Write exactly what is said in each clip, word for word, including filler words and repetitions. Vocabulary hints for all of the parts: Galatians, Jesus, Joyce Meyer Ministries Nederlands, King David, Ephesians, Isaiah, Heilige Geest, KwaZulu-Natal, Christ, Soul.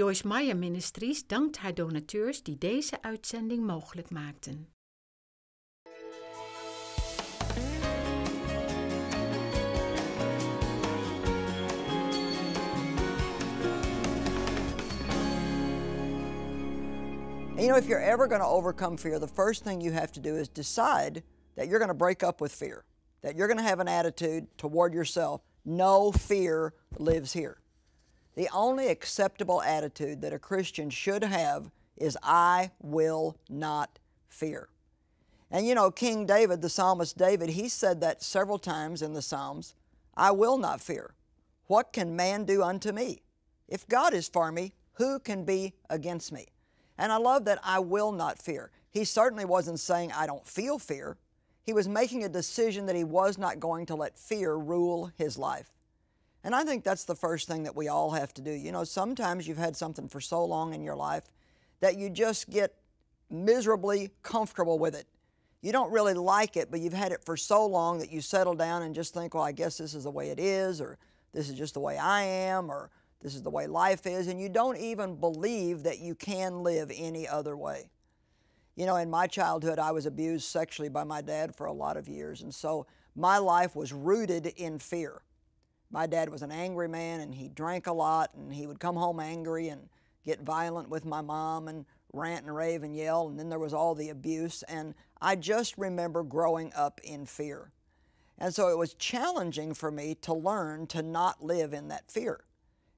Joyce Meyer Ministries dankt haar donateurs die deze uitzending mogelijk maakten. You know, if you're ever going to overcome fear, the first thing you have to do is decide that you're going to break up with fear, that you're going to have an attitude toward yourself, no fear lives here. The only acceptable attitude that a Christian should have is, I will not fear. And you know, King David, the psalmist David, he said that several times in the Psalms, I will not fear. What can man do unto me? If God is for me, who can be against me? And I love that I will not fear. He certainly wasn't saying I don't feel fear. He was making a decision that he was not going to let fear rule his life. And I think that's the first thing that we all have to do. You know, sometimes you've had something for so long in your life that you just get miserably comfortable with it. You don't really like it, but you've had it for so long that you settle down and just think, well, I guess this is the way it is, or this is just the way I am, or this is the way life is, and you don't even believe that you can live any other way. You know, in my childhood, I was abused sexually by my dad for a lot of years, and so my life was rooted in fear. My dad was an angry man, and he drank a lot, and he would come home angry and get violent with my mom and rant and rave and yell, and then there was all the abuse, and I just remember growing up in fear. And so it was challenging for me to learn to not live in that fear.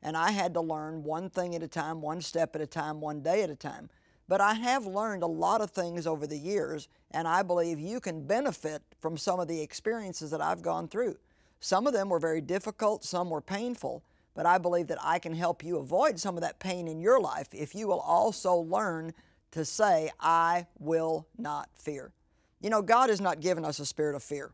And I had to learn one thing at a time, one step at a time, one day at a time. But I have learned a lot of things over the years, and I believe you can benefit from some of the experiences that I've gone through. Some of them were very difficult, some were painful, but I believe that I can help you avoid some of that pain in your life if you will also learn to say, I will not fear. You know, God has not given us a spirit of fear.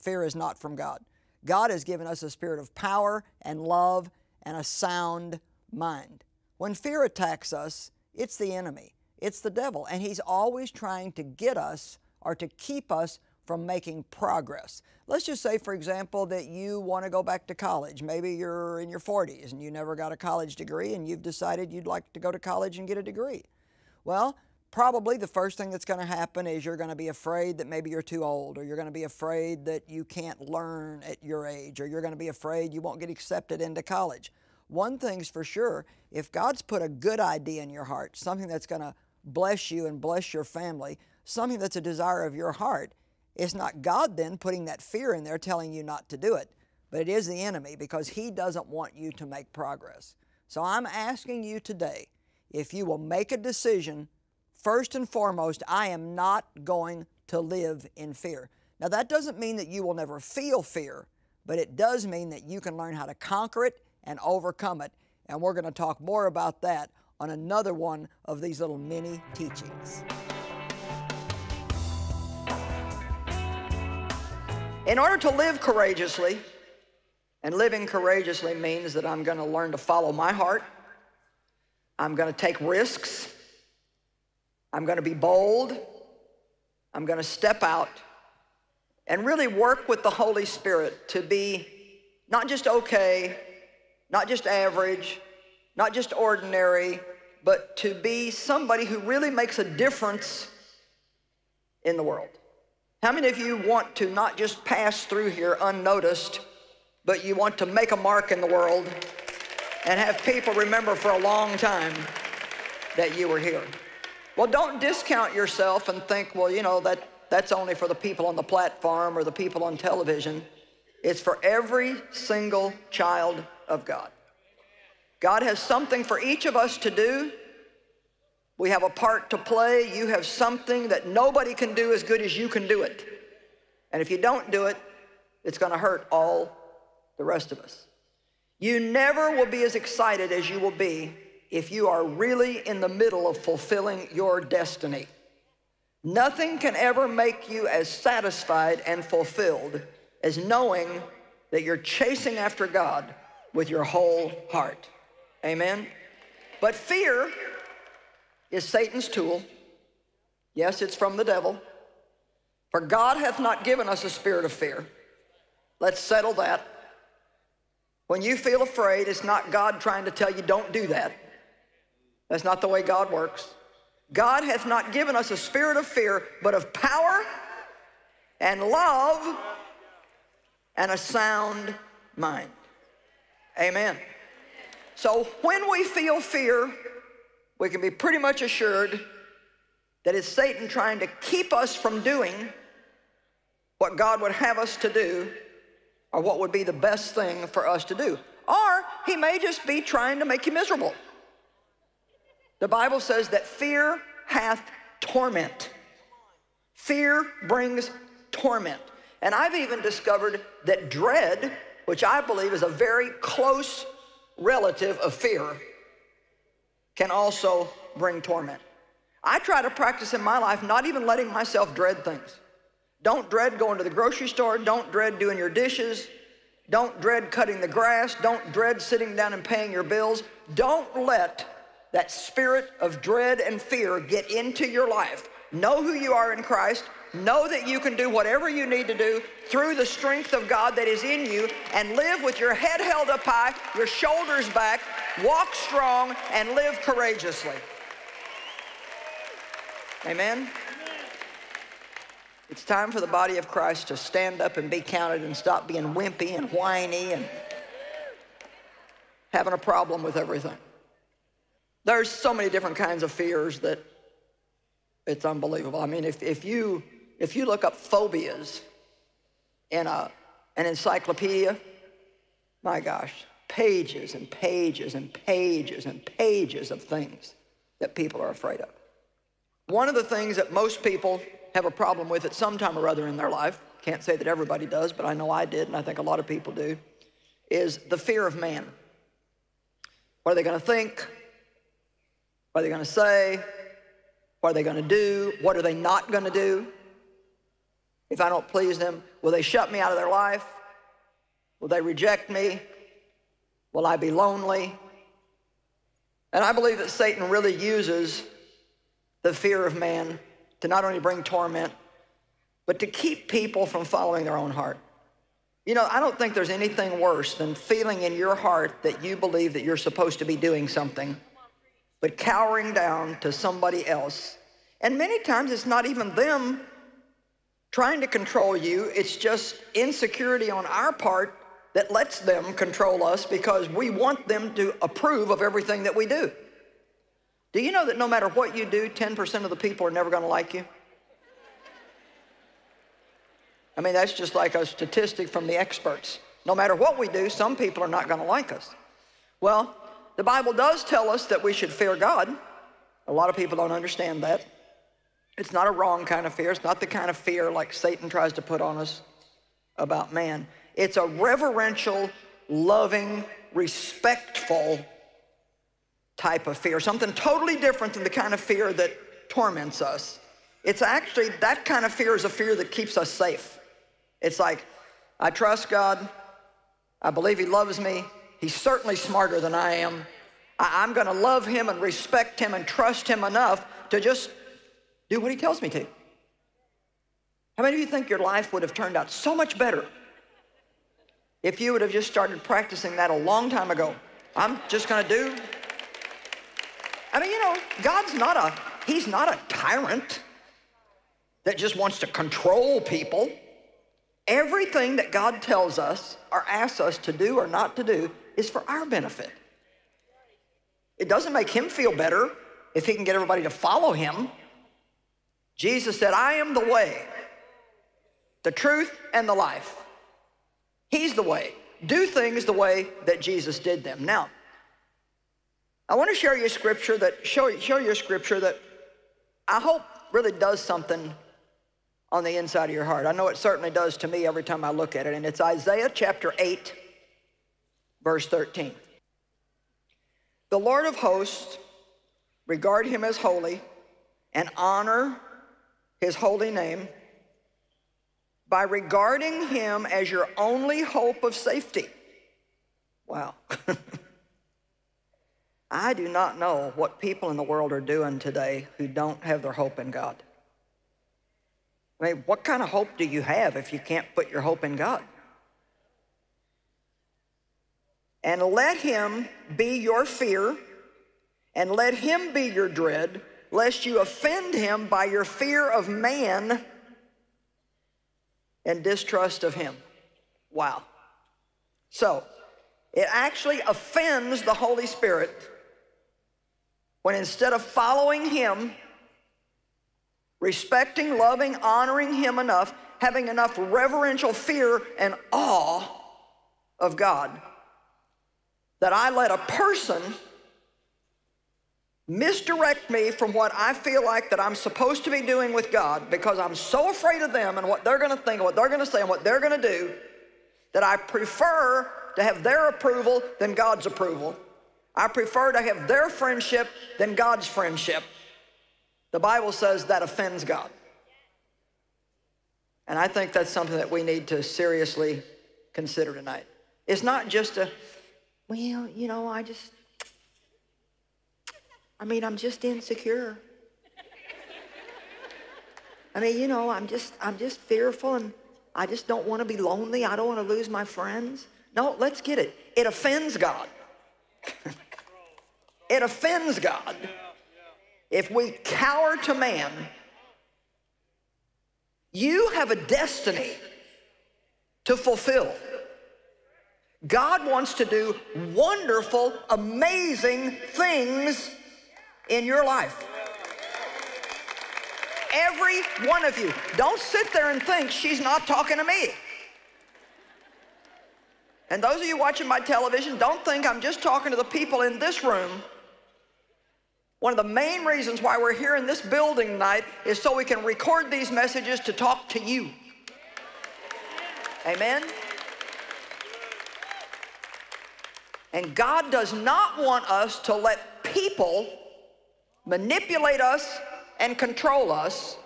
Fear is not from God. God has given us a spirit of power and love and a sound mind. When fear attacks us, it's the enemy. It's the devil, and he's always trying to get us or to keep us from making progress. Let's just say, for example, that you want to go back to college. Maybe you're in your forties and you never got a college degree and you've decided you'd like to go to college and get a degree. Well, probably the first thing that's going to happen is you're going to be afraid that maybe you're too old, or you're going to be afraid that you can't learn at your age, or you're going to be afraid you won't get accepted into college. One thing's for sure, if God's put a good idea in your heart, something that's going to bless you and bless your family, something that's a desire of your heart, it's not God then putting that fear in there telling you not to do it, but it is the enemy, because he doesn't want you to make progress. So I'm asking you today, if you will make a decision, first and foremost, I am not going to live in fear. Now, that doesn't mean that you will never feel fear, but it does mean that you can learn how to conquer it and overcome it. And we're going to talk more about that on another one of these little mini teachings. In order to live courageously, and living courageously means that I'm going to learn to follow my heart. I'm going to take risks. I'm going to be bold. I'm going to step out and really work with the Holy Spirit to be not just okay, not just average, not just ordinary, but to be somebody who really makes a difference in the world. How many of you want to not just pass through here unnoticed, but you want to make a mark in the world and have people remember for a long time that you were here? Well, don't discount yourself and think, well, you know, that, that's only for the people on the platform or the people on television. It's for every single child of God. God has something for each of us to do. We have a part to play. You have something that nobody can do as good as you can do it. And if you don't do it, it's going to hurt all the rest of us. You never will be as excited as you will be if you are really in the middle of fulfilling your destiny. Nothing can ever make you as satisfied and fulfilled as knowing that you're chasing after God with your whole heart. Amen? But fear is Satan's tool. Yes, it's from the devil. For God hath not given us a spirit of fear. Let's settle that. When you feel afraid, it's not God trying to tell you don't do that. That's not the way God works. God hath not given us a spirit of fear, but of power and love and a sound mind. Amen. So when we feel fear, we can be pretty much assured that it's Satan trying to keep us from doing what God would have us to do, or what would be the best thing for us to do. Or he may just be trying to make you miserable. The Bible says that fear hath torment. Fear brings torment. And I've even discovered that dread, which I believe is a very close relative of fear, can also bring torment. I try to practice in my life not even letting myself dread things. Don't dread going to the grocery store. Don't dread doing your dishes. Don't dread cutting the grass. Don't dread sitting down and paying your bills. Don't let that spirit of dread and fear get into your life. Know who you are in Christ. Know that you can do whatever you need to do through the strength of God that is in you, and live with your head held up high, your shoulders back, walk strong, and live courageously. Amen? It's time for the body of Christ to stand up and be counted and stop being wimpy and whiny and having a problem with everything. There's so many different kinds of fears that it's unbelievable. I mean, if, if, you, if you look up phobias in a, an encyclopedia, my gosh, pages and pages and pages and pages of things that people are afraid of. One of the things that most people have a problem with at some time or other in their life, can't say that everybody does, but I know I did, and I think a lot of people do, is the fear of man. What are they going to think? What are they going to say? What are they going to do? What are they not going to do? If I don't please them, will they shut me out of their life? Will they reject me? Will I be lonely? And I believe that Satan really uses the fear of man to not only bring torment, but to keep people from following their own heart. You know, I don't think there's anything worse than feeling in your heart that you believe that you're supposed to be doing something, but cowering down to somebody else. And many times it's not even them trying to control you, it's just insecurity on our part that lets them control us because we want them to approve of everything that we do. Do you know that no matter what you do, ten percent of the people are never gonna like you? I mean, that's just like a statistic from the experts. No matter what we do, some people are not gonna like us. Well, the Bible does tell us that we should fear God. A lot of people don't understand that. It's not a wrong kind of fear. It's not the kind of fear like Satan tries to put on us about man. It's a reverential, loving, respectful type of fear, something totally different than the kind of fear that torments us. It's actually, that kind of fear is a fear that keeps us safe. It's like, I trust God. I believe he loves me. He's certainly smarter than I am. I, I'm gonna love him and respect him and trust him enough to just do what he tells me to. How many of you think your life would have turned out so much better if you would have just started practicing that a long time ago? I'm just gonna do. I mean, you know, God's not a, he's not a tyrant that just wants to control people. Everything that God tells us or asks us to do or not to do is for our benefit. It doesn't make him feel better if he can get everybody to follow him. Jesus said, I am the way, the truth, and the life. He's the way. Do things the way that Jesus did them. Now, I want to share you a scripture that, show, show you a scripture that I hope really does something on the inside of your heart. I know it certainly does to me every time I look at it, and it's Isaiah chapter eight, verse thirteen. The Lord of hosts, regard him as holy and honor his holy name by regarding him as your only hope of safety. Wow. I do not know what people in the world are doing today who don't have their hope in God. I mean, what kind of hope do you have if you can't put your hope in God? And let him be your fear and let him be your dread, lest you offend him by your fear of man and distrust of him." Wow. So it actually offends the Holy Spirit when instead of following him, respecting, loving, honoring him enough, having enough reverential fear and awe of God, that I let a person misdirect me from what I feel like that I'm supposed to be doing with God, because I'm so afraid of them and what they're going to think, and what they're going to say, and what they're going to do, that I prefer to have their approval than God's approval. I prefer to have their friendship than God's friendship. The Bible says that offends God. And I think that's something that we need to seriously consider tonight. It's not just a, well, you know, I just, I mean, I'm just insecure. I mean, you know, I'm just, I'm just fearful, and I just don't want to be lonely. I don't want to lose my friends. No, let's get it. It offends God. It offends God if we cower to man. You have a destiny to fulfill. God wants to do wonderful, amazing things in your life. Every one of you. Don't sit there and think she's not talking to me. And those of you watching my television, don't think I'm just talking to the people in this room. One of the main reasons why we're here in this building tonight is so we can record these messages to talk to you. Amen? And God does not want us to let people manipulate us and control us.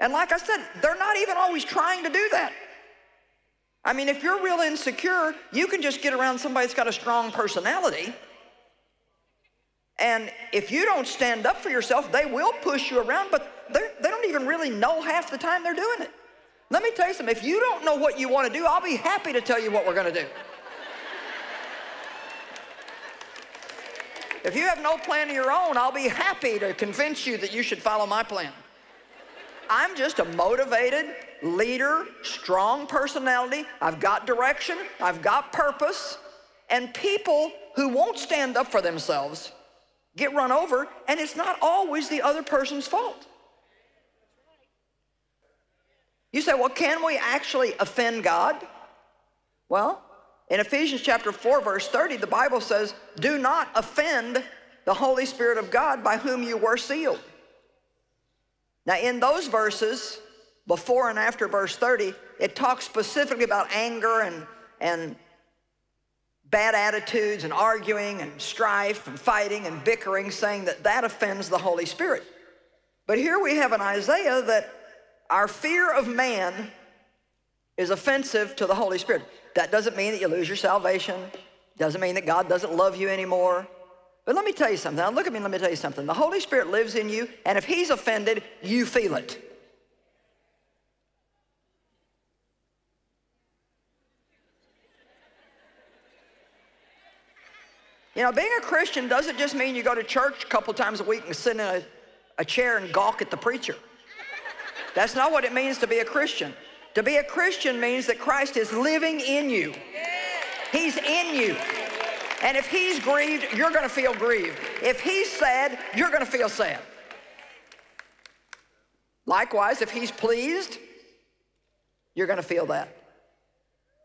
And like I said, they're not even always trying to do that. I mean, if you're real insecure, you can just get around somebody that's got a strong personality. And if you don't stand up for yourself, they will push you around, but they don't even really know half the time they're doing it. Let me tell you something. If you don't know what you want to do, I'll be happy to tell you what we're going to do. If you have no plan of your own, I'll be happy to convince you that you should follow my plan. I'm just a motivated leader, strong personality. I've got direction. I've got purpose. And people who won't stand up for themselves get run over, and it's not always the other person's fault. You say, well, can we actually offend God? Well, in Ephesians chapter four, verse thirty, the Bible says, "Do not offend the Holy Spirit of God, by whom you were sealed." Now, in those verses, before and after verse thirty, it talks specifically about anger and, and bad attitudes and arguing and strife and fighting and bickering, saying that that offends the Holy Spirit. But here we have in Isaiah that our fear of man is offensive to the Holy Spirit. That doesn't mean that you lose your salvation. Doesn't mean that God doesn't love you anymore. But let me tell you something. Now look at me and let me tell you something. The Holy Spirit lives in you, and if he's offended, you feel it. You know, being a Christian doesn't just mean you go to church a couple times a week and sit in a, a chair and gawk at the preacher. That's not what it means to be a Christian. To be a Christian means that Christ is living in you. He's in you. And if he's grieved, you're going to feel grieved. If he's sad, you're going to feel sad. Likewise, if he's pleased, you're going to feel that.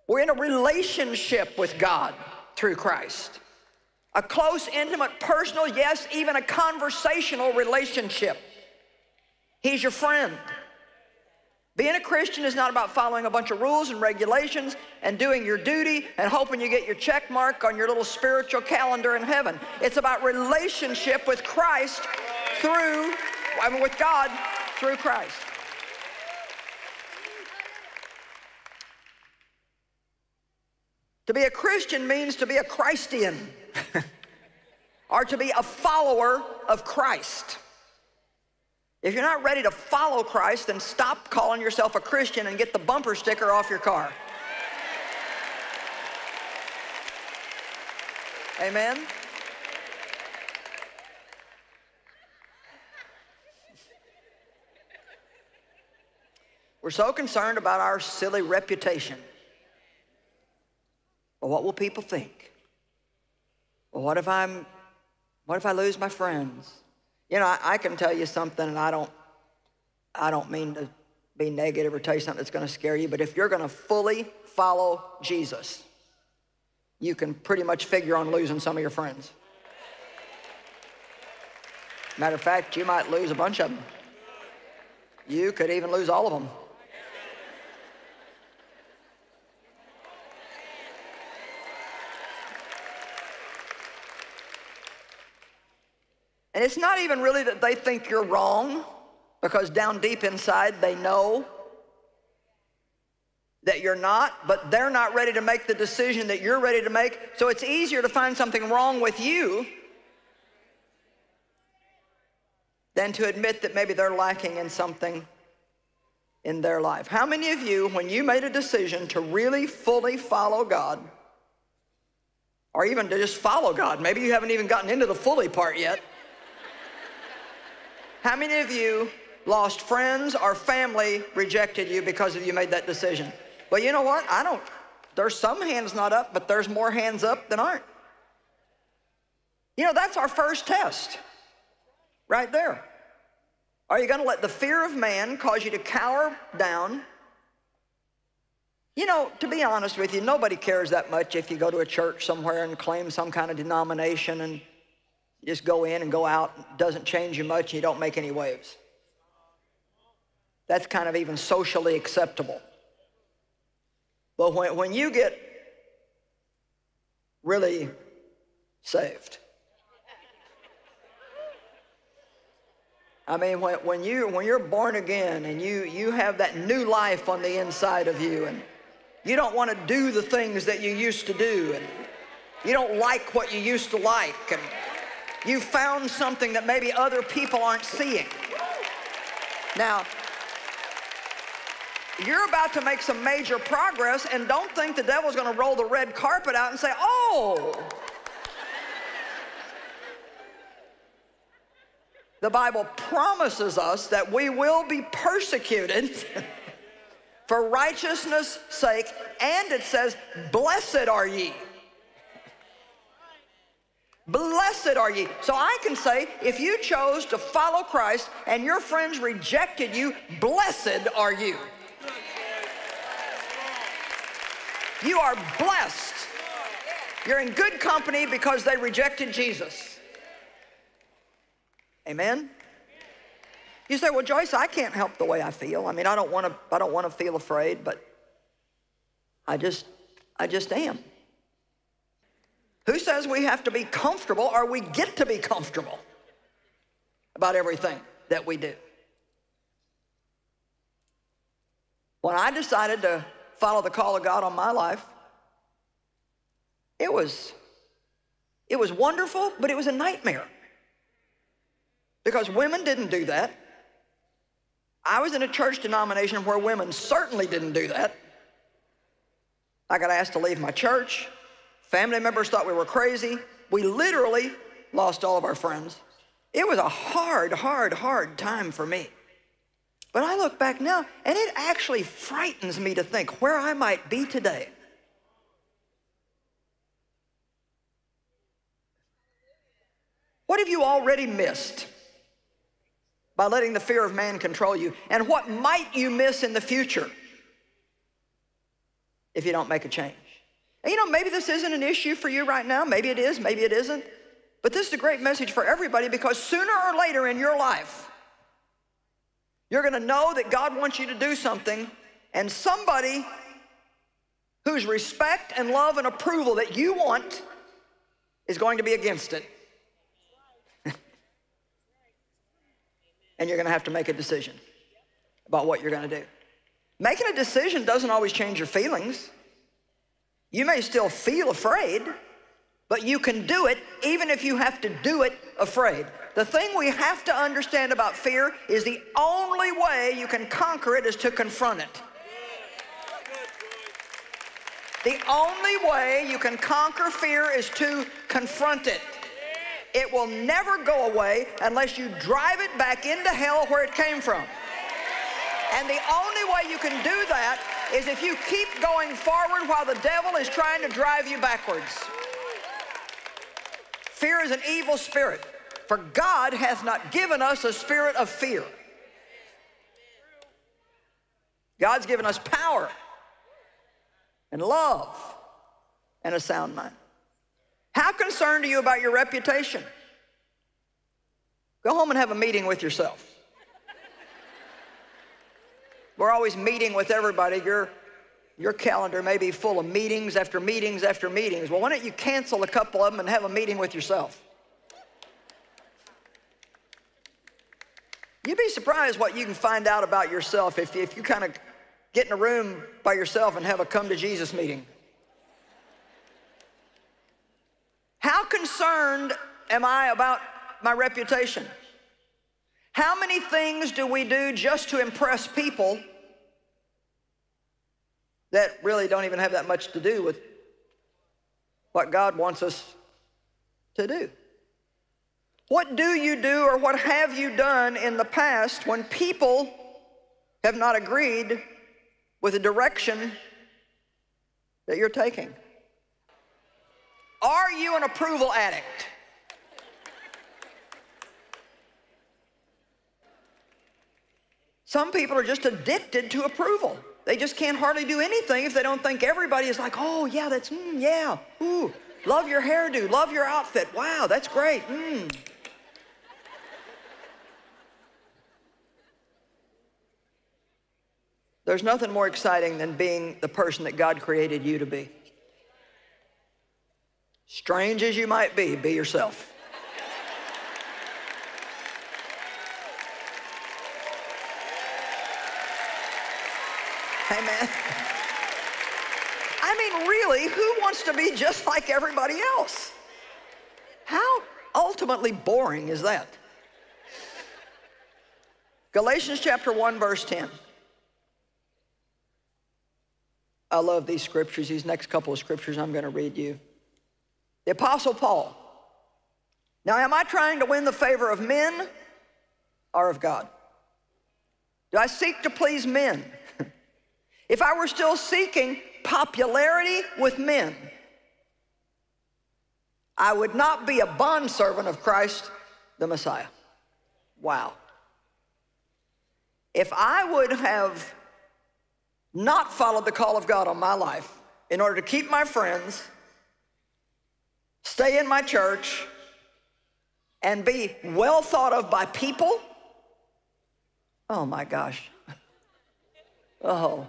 We're in a relationship with God through Christ. A close, intimate, personal, yes, even a conversational relationship. He's your friend. Being a Christian is not about following a bunch of rules and regulations and doing your duty and hoping you get your check mark on your little spiritual calendar in heaven. It's about relationship with Christ through, I mean with God through Christ. To be a Christian means to be a Christian, or to be a follower of Christ. If you're not ready to follow Christ, then stop calling yourself a Christian and get the bumper sticker off your car. Amen? We're so concerned about our silly reputation. Well, what will people think? Well, what if I'm, what if I lose my friends? You know, I, I can tell you something, and I don't, I don't mean to be negative or tell you something that's going to scare you, but if you're going to fully follow Jesus, you can pretty much figure on losing some of your friends. Matter of fact, you might lose a bunch of them. You could even lose all of them. And it's not even really that they think you're wrong, because down deep inside they know that you're not, but they're not ready to make the decision that you're ready to make, so it's easier to find something wrong with you than to admit that maybe they're lacking in something in their life. How many of you, when you made a decision to really fully follow God, or even to just follow God, maybe you haven't even gotten into the fully part yet, how many of you lost friends or family rejected you because of you made that decision? Well, you know what? I don't, there's some hands not up, but there's more hands up than aren't. You know, that's our first test. Right there. Are you going to let the fear of man cause you to cower down? You know, to be honest with you, nobody cares that much if you go to a church somewhere and claim some kind of denomination and you just go in and go out. It doesn't change you much and you don't make any waves. That's kind of even socially acceptable. But when, when you get really saved, I mean, when, when, you, when you're born again and you, you have that new life on the inside of you and you don't want to do the things that you used to do and you don't like what you used to like and you found something that maybe other people aren't seeing. Now, you're about to make some major progress, and don't think the devil's going to roll the red carpet out and say, oh, the Bible promises us that we will be persecuted for righteousness' sake, and it says, blessed are ye. Blessed are ye. So I can say, if you chose to follow Christ and your friends rejected you, blessed are you. You are blessed. You're in good company because they rejected Jesus. Amen? You say, well, Joyce, I can't help the way I feel. I mean, I don't want to, I don't want to feel afraid, but I just, I just am. Who says we have to be comfortable or we get to be comfortable about everything that we do? When I decided to follow the call of God on my life, it was, it was wonderful, but it was a nightmare. Because women didn't do that. I was in a church denomination where women certainly didn't do that. I got asked to leave my church. Family members thought we were crazy. We literally lost all of our friends. It was a hard, hard, hard time for me. But I look back now, and it actually frightens me to think where I might be today. What have you already missed by letting the fear of man control you? And what might you miss in the future if you don't make a change? And you know, maybe this isn't an issue for you right now. Maybe it is, maybe it isn't. But this is a great message for everybody, because sooner or later in your life, you're gonna know that God wants you to do something, and somebody whose respect and love and approval that you want is going to be against it. And you're going to have to make a decision about what you're going to do. Making a decision doesn't always change your feelings. You may still feel afraid, but you can do it even if you have to do it afraid. The thing we have to understand about fear is the only way you can conquer it is to confront it. The only way you can conquer fear is to confront it. It will never go away unless you drive it back into hell where it came from. And the only way you can do that is if you keep going forward while the devil is trying to drive you backwards. Fear is an evil spirit, for God hath not given us a spirit of fear. God's given us power and love and a sound mind. How concerned are you about your reputation? Go home and have a meeting with yourself. We're always meeting with everybody. Your, your calendar may be full of meetings after meetings after meetings. Well, why don't you cancel a couple of them and have a meeting with yourself? You'd be surprised what you can find out about yourself if, if you kind of get in a room by yourself and have a come to Jesus meeting. How concerned am I about my reputation? How many things do we do just to impress people that really don't even have that much to do with what God wants us to do? What do you do or what have you done in the past when people have not agreed with the direction that you're taking? Are you an approval addict? Some people are just addicted to approval. They just can't hardly do anything if they don't think everybody is like, oh, yeah, that's, mm, yeah, ooh, love your hairdo, love your outfit, wow, that's great, mm. There's nothing more exciting than being the person that God created you to be. Strange as you might be, be yourself. Amen. I mean, really, who wants to be just like everybody else? How ultimately boring is that? Galatians chapter one, verse ten. I love these scriptures, these next couple of scriptures I'm going to read you. The Apostle Paul. Now, am I trying to win the favor of men or of God? Do I seek to please men? If I were still seeking popularity with men, I would not be a bondservant of Christ the Messiah. Wow. If I would have not followed the call of God on my life in order to keep my friends, stay in my church, and be well thought of by people, oh my gosh. Oh.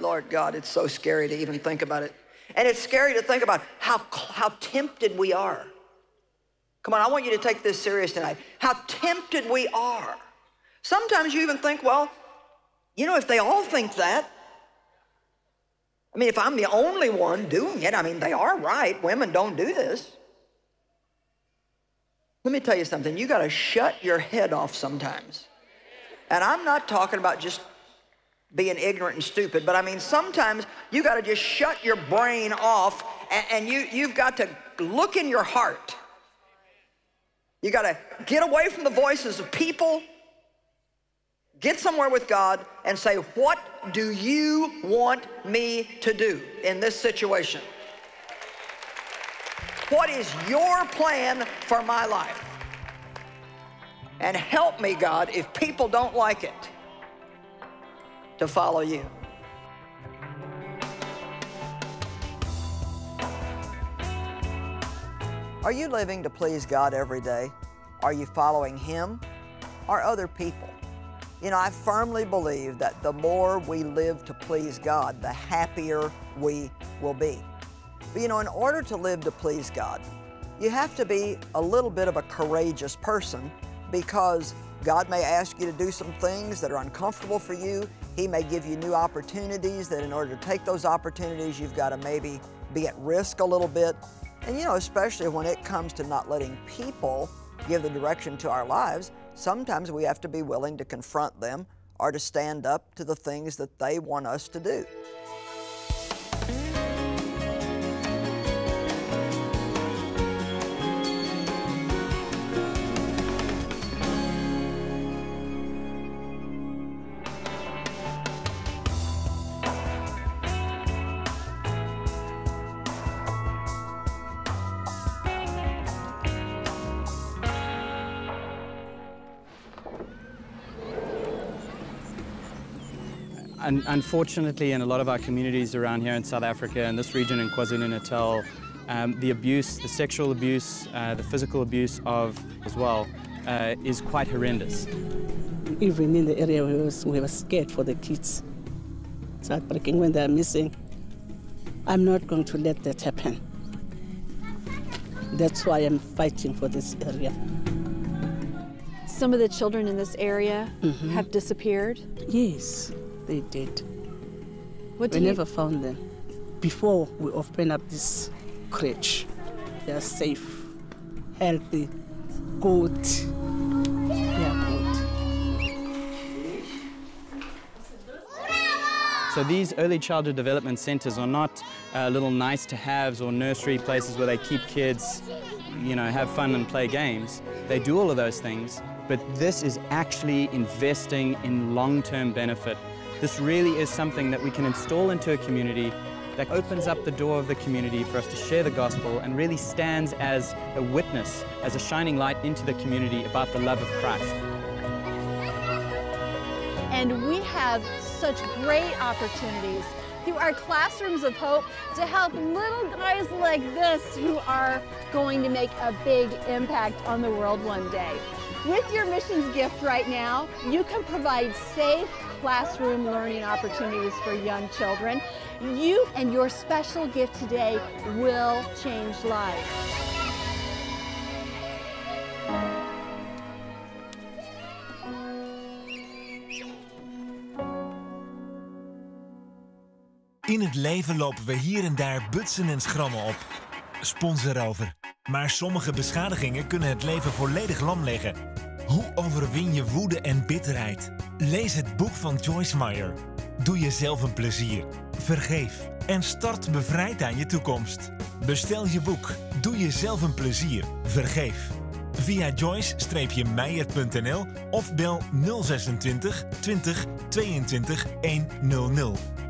Lord God, it's so scary to even think about it. And it's scary to think about how, how tempted we are. Come on, I want you to take this serious tonight. How tempted we are. Sometimes you even think, well, you know, if they all think that, I mean, if I'm the only one doing it, I mean, they are right. Women don't do this. Let me tell you something. You got to shut your head off sometimes. And I'm not talking about just being ignorant and stupid, but I mean, sometimes you got to just shut your brain off, and, and you, you've got to look in your heart. You got to get away from the voices of people, get somewhere with God, and say, what do you want me to do in this situation? What is your plan for my life? And help me, God, if people don't like it, to follow you. Are you living to please God every day? Are you following Him or other people? You know, I firmly believe that the more we live to please God, the happier we will be. But you know, in order to live to please God, you have to be a little bit of a courageous person, because God may ask you to do some things that are uncomfortable for you. He may give you new opportunities that in order to take those opportunities, you've got to maybe be at risk a little bit. And you know, especially when it comes to not letting people give the direction to our lives, sometimes we have to be willing to confront them or to stand up to the things that they want us to do. un unfortunately, in a lot of our communities around here in South Africa, in this region in KwaZulu-Natal, um, the abuse, the sexual abuse, uh, the physical abuse of as well, uh, is quite horrendous. Even in the area, we were, we were scared for the kids. It's heartbreaking when they're missing. I'm not going to let that happen. That's why I'm fighting for this area. Some of the children in this area mm-hmm. have disappeared? Yes, they did. What do we you... never found them. Before we open up this crèche, they are safe, healthy, good. They are good. So these early childhood development centers are not uh, little nice-to-haves or nursery places where they keep kids, you know, have fun and play games. They do all of those things, but this is actually investing in long-term benefit. This really is something that we can install into a community that opens up the door of the community for us to share the gospel and really stands as a witness, as a shining light into the community about the love of Christ. And we have such great opportunities through our classrooms of hope to help little guys like this who are going to make a big impact on the world one day. With your missions gift right now, you can provide safe classroom learning opportunities for young children. You and your special gift today will change lives. In het leven lopen we hier en daar butsen en schrammen op. Sponserover. Maar sommige beschadigingen kunnen het leven volledig lam leggen. Hoe overwin je woede en bitterheid? Lees het boek van Joyce Meyer. Doe jezelf een plezier. Vergeef. En start bevrijd aan je toekomst. Bestel je boek. Doe jezelf een plezier. Vergeef. Via Joyce Meyer punt N L of bel nul twee zes twintig twintig tweeëntwintig honderd.